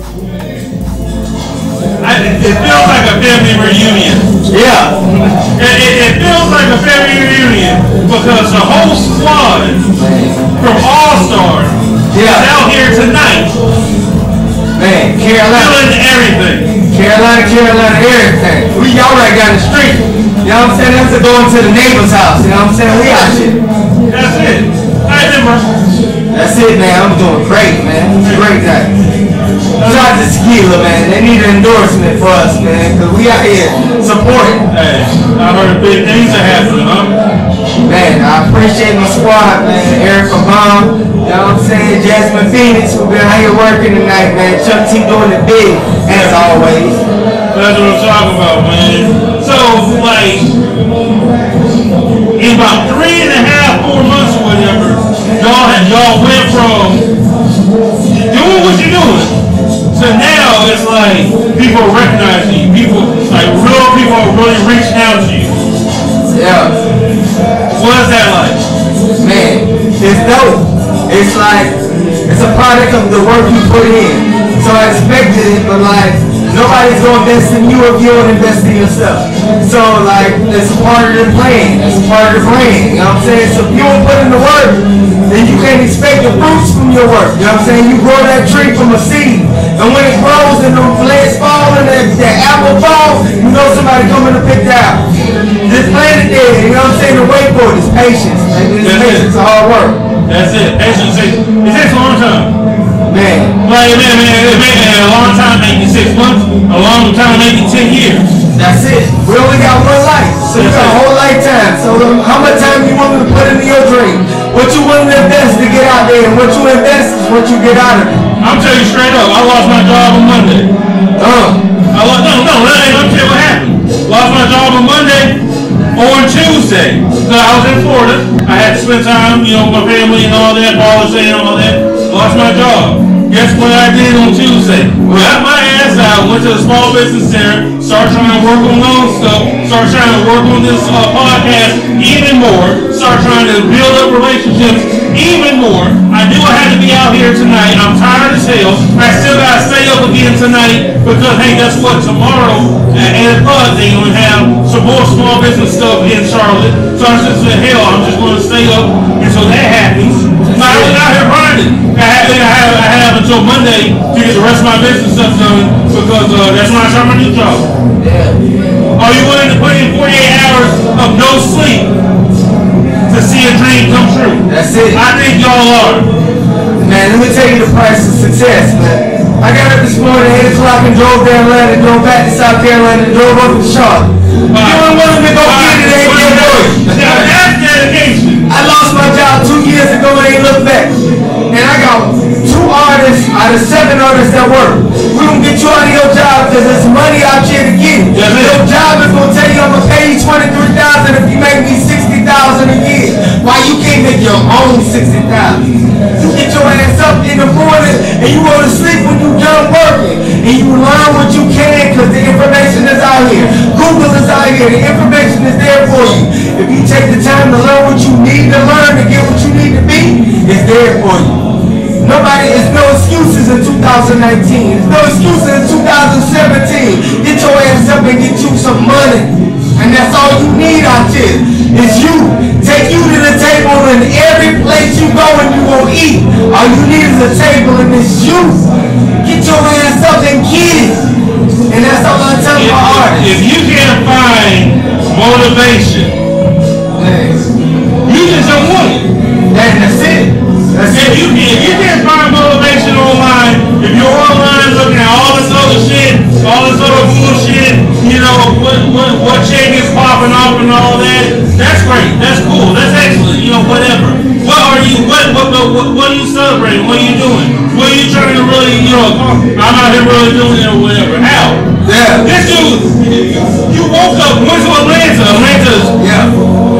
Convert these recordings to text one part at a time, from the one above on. It feels like a family reunion. Yeah. It feels like a family reunion because the whole squad from All Star is out here tonight. Man, Carolina. Feeling everything. Carolina, everything. We y'all right down the street. You know what I'm saying? That's going to the neighbor's house. You know what I'm saying? We out here. That's it. Alright then, bro. That's it, man. I'm doing great, man. It's a great time. Shout out to Skeela, man. They need an endorsement for us, man, because we out here supporting. Hey, I heard big things are happening, huh? Man, I appreciate my squad, man. Eric Obama, you know what I'm saying? Jasmine Phoenix, we've been out here working tonight, man. Chuck T doing it big, as always. That's what I'm talking about, man. So, like, in about 3.5, 4 months or whatever, y'all went from doing what you're doing. So now it's like people recognize you. People, like real people, are really reaching out to you. Yeah. What is that like? Man, it's dope. It's like it's a product of the work you put in. So I expected it, but like nobody's gonna invest in you if you don't invest in yourself. So like it's a part of the plan. It's a part of the plan. You know what I'm saying? So if you don't put in the work, then you can't expect the fruits from your work. You know what I'm saying? You grow that tree from a seed. And when it grows and the legs fall and that apple falls, you know somebody coming to pick that apple. This planet there, you know what I'm saying? The way for it is patience. It's patience, hard work. That's it. Patience takes a long time. Man. Like, man, a long time making 6 months, a long time making 10 years. That's it. We only got one life. So you got a whole lifetime. So how much time you want to put into your dream? What you want to invest to get out there, and what you invest is what you get out of it. I'm telling you straight up, I lost my job on Monday. I'm telling you what happened. Lost my job on Monday, on Tuesday. So I was in Florida. I had to spend time, you know, with my family and all that, policy and all that. Lost my job. Guess what I did on Tuesday? Got my ass out, went to the small business center, started trying to work on loan stuff, started trying to work on this podcast even more, started trying to build up relationships even more. I knew I had to be out here tonight. I'm tired as hell. I still got to stay up again tonight because, hey, guess what? Tomorrow at 8 o'clock, they're going to have some more small business stuff in Charlotte. So I just said, hell, I'm just going to stay up. And so that happens. I was out here grinding. I have until Monday to get the rest of my business stuff done because that's when I start my new job. Yeah. Are you willing to put in 48 hours of no sleep to see a dream come true? That's it. I think y'all are. Man, let me tell you the price of success, man. I got up this morning at 8 o'clock and drove down Atlanta, drove back to South Carolina, and drove up to Charlotte. You were willing to go get it, ain't gonna do it. Now that's dedication. I lost my job 2 years ago and ain't looked back. And I got 2 artists out of 7 artists that work. We don't get you out of your job because there's money out here to get. Yes, your job is going to tell you I'm going to pay you $23,000 if you make me $60,000 a year. Why you can't make your own $60,000? You get your ass up in the morning and you go to sleep when you done working. And you learn what you can because the information is out here. Google is out here. The information is there for you. If you take the time to learn what you need to learn to get what you need to be, it's there for you. There's no excuses in 2019. There's no excuses in 2017. Get your ass up and get you some money. And that's all you need out there. It's you. Take you to the table and every place you go and you won't eat. All you need is a table and it's you. Get your ass up and get it. And that's all I tell my artists. If you can't find motivation, you just don't want it. That's it. That's it. If you can't find motivation online, if you're online looking at all this other shit, all this other bullshit, you know, what shit is popping off and all that, that's great, that's cool, that's excellent, you know, whatever. What are you celebrating? What are you doing? What are you trying to really, you know, I'm out here really doing it or whatever. How? Yeah. This dude, you woke up, went to Atlanta. Atlanta's,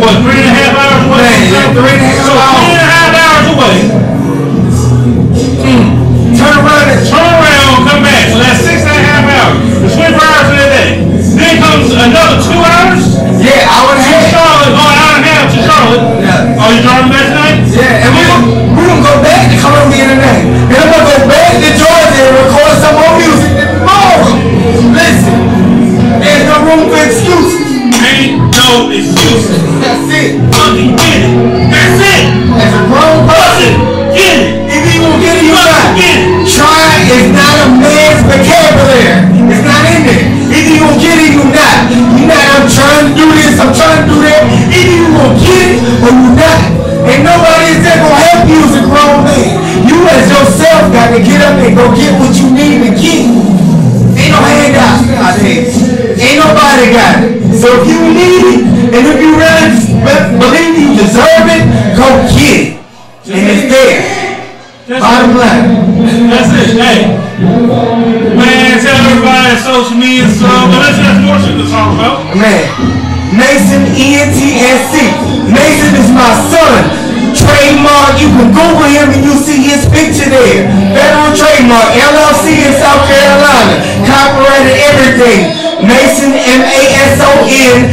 what, 3.5 hours away? Yeah, 3.5 hours. So 3.5 hours away. Turn around, come back. So that's 6.5 hours. It's 24 hours in a day. Then comes another 2 hours. Yeah, hour and a half. Charlotte, oh, hour and a half to Charlotte. Yeah. Oh, you driving back tonight? Yeah, and we're gonna go back to Columbia tonight. And I'm gonna go back to Georgia and record some more. it. Go get what you need and keep. Ain't no handouts out here. Ain't nobody got it. So if you need it, and if you really believe you deserve it, go get it. And it's there. Bottom line. That's it. Hey. Man, tell everybody on social media and stuff, but let's have more shit to talk about. Man. Mason ENTSC. Mason is my son. Trademark, you can Google him and you see his picture there. Federal trademark, LLC in South Carolina. Copyrighted everything. Mason, M-A-S-O-N-S-C-E-N-T.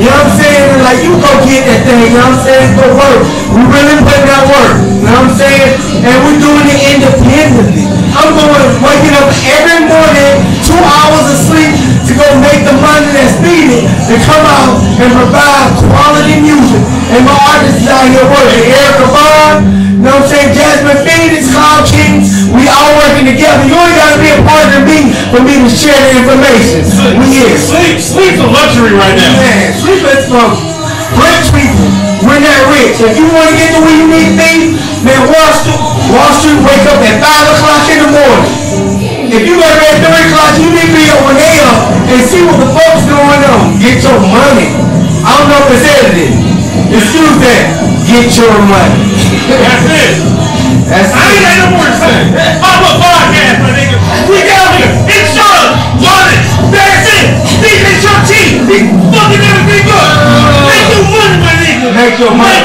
You know what I'm saying? Like, you go get that thing, you know what I'm saying? Go work. We really putting out work, you know what I'm saying? And we're doing it independently. I'm going to waking up every morning, 2 hours of sleep, to go make the money that's needed to come out and provide quality music. And my artists is out here working. Eric LeBond, you know what I'm saying? Jasmine Phoenix, Kyle King, we all working together. You ain't got to be a partner to me for me to share the information. We here. Sleep's a luxury right now. Man, sleep is from rich people. We're not rich. If you want to get to where you need to be, man, Wall Street wake up at 5 o'clock in the morning. If you wake up at 3 o'clock, you need to be over there and see what the folks going on. Get your money. I don't know if it's edited. Excuse that. Get your money. That's it. That's I ain't got no more to say. I'm a podcast, my nigga. We got here. It's Sean. Wallace. That's it. DJ Chuck T. Fucking everything up. Make your money, my nigga. Make your money.